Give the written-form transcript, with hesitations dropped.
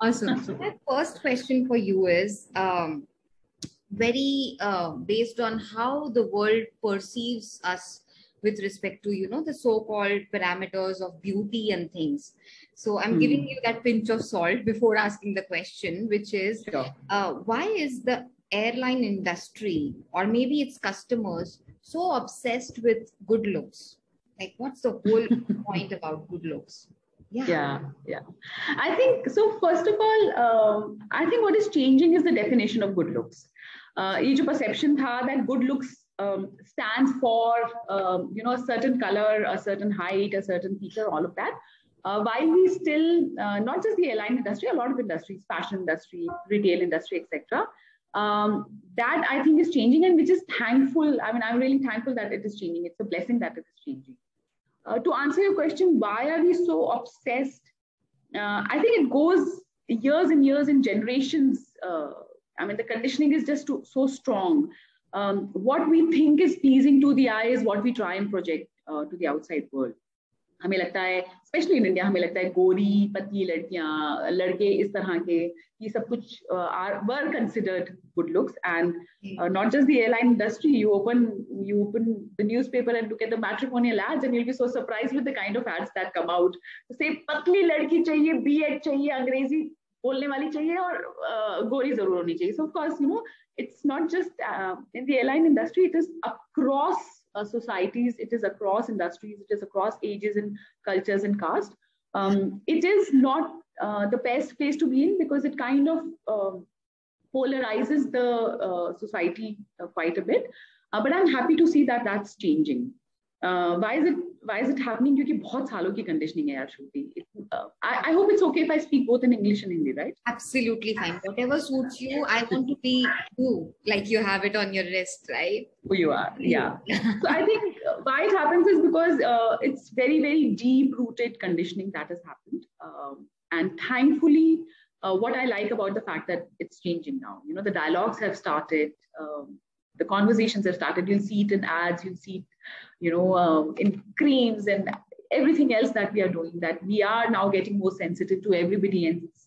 Awesome. So my first question for you is very based on how the world perceives us with respect to, you know, the so-called parameters of beauty and things. So I'm giving you that pinch of salt before asking the question, which is why is the airline industry or maybe its customers so obsessed with good looks? Like, what's the whole point about good looks? I think, so first of all, I think what is changing is the definition of good looks. Ye jo perception tha that good looks stands for, you know, a certain color, a certain height, a certain feature, all of that. While we still, not just the airline industry, a lot of industries, fashion industry, retail industry, etc. That I think is changing, and which is thankful. I mean, I'm really thankful that it is changing. It's a blessing that it is changing. To answer your question, why are we so obsessed? I think it goes years and years and generations. I mean, the conditioning is just so strong. What we think is pleasing to the eye is what we try and project to the outside world. हमें लगता है, especially in India, हमें लगता है गोरी, पतली लड़कियाँ, लड़के इस तरह के, ये सब कुछ were considered good looks, and not just the airline industry. You open the newspaper and look at the matrimonial ads, and you'll be so surprised with the kind of ads that come out. Say पतली लड़की चाहिए, B.Ed चाहिए, अंग्रेजी बोलने वाली चाहिए और गोरी जरूर होनी चाहिए. So of course, you know, it's not just in the airline industry. It is across societies, it is across industries, it is across ages and cultures and caste. It is not the best place to be in, because it kind of polarizes the society quite a bit. But I'm happy to see that that's changing. Why is it happening? Because बहुत सालों की conditioning है यार Shruti. I hope it's okay if I speak both in English and Hindi, right? Absolutely fine. Whatever suits you. I want to be you, like you have it on your wrist, right? Who you are, yeah. So I think why it happens is because it's very, very deep-rooted conditioning that has happened. And thankfully, what I like about the fact that it's changing now. You know, the dialogues have started. The conversations have started. You'll see it in ads. You'll see it, you know, in creams and everything else that we are doing, that we are now getting more sensitive to everybody and